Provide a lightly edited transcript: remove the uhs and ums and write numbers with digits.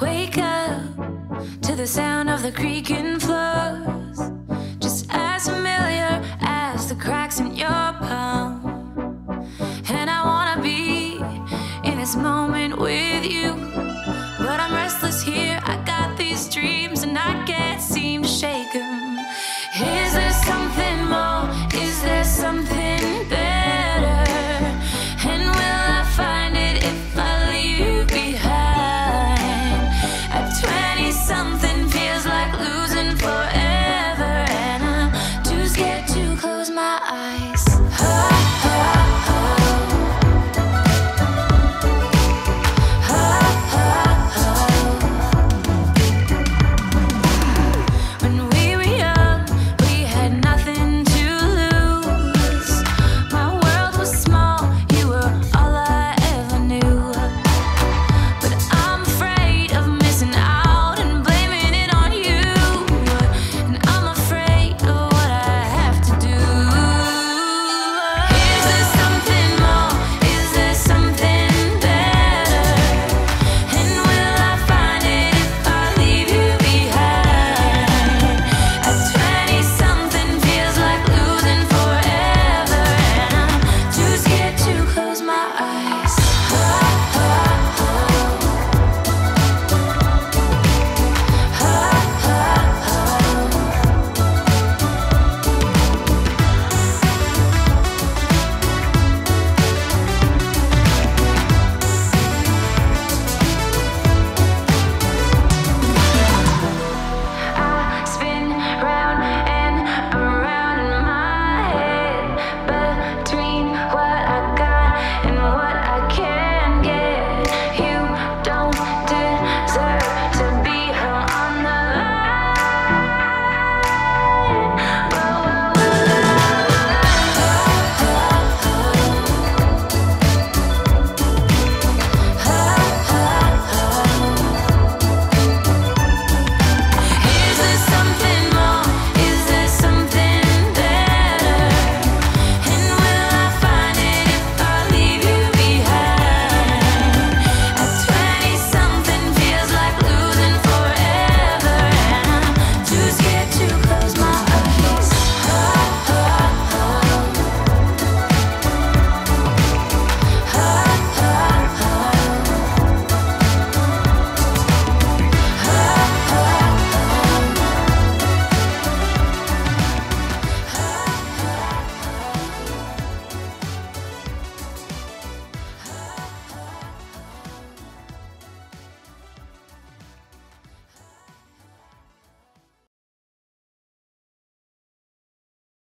Wake up to the sound of the creaking floors, just as familiar as the cracks in your palm. And I wanna be in this moment with you, but I'm restless here. I got these dreams and I can't.